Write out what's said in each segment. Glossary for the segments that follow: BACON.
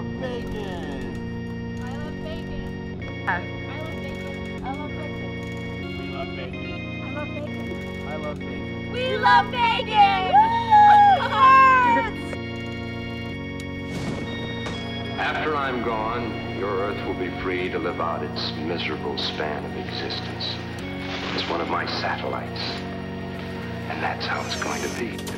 love bacon. I love bacon. I love bacon. I love bacon. We love bacon. I love bacon. I love bacon. We love bacon. After I'm gone, your Earth will be free to live out its miserable span of existence. It's one of my satellites, and that's how it's going to be.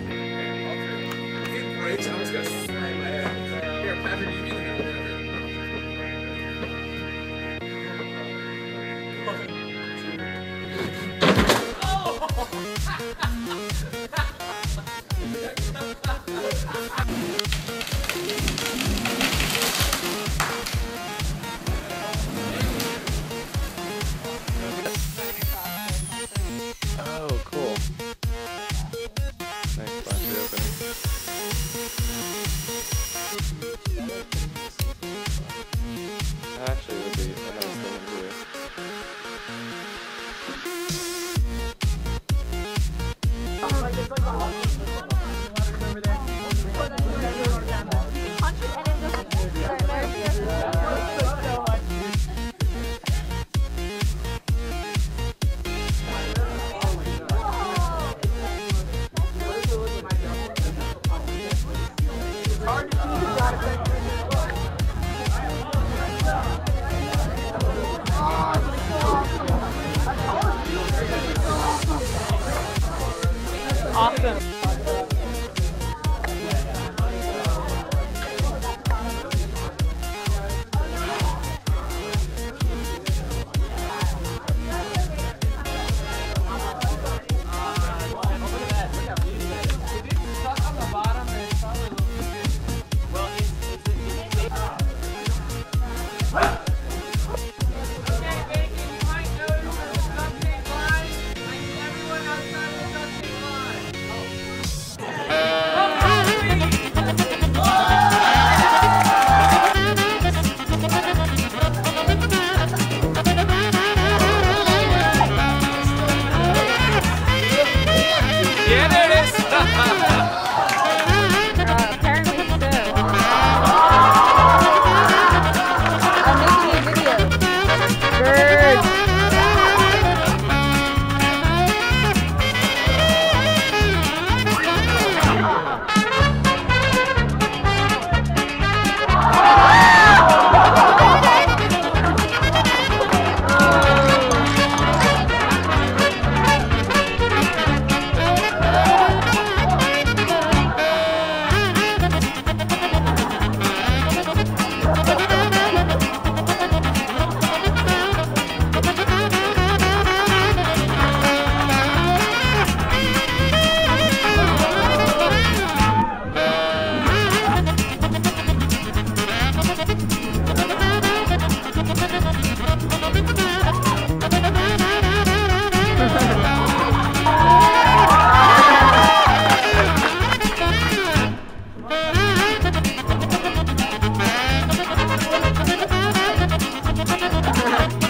Awesome.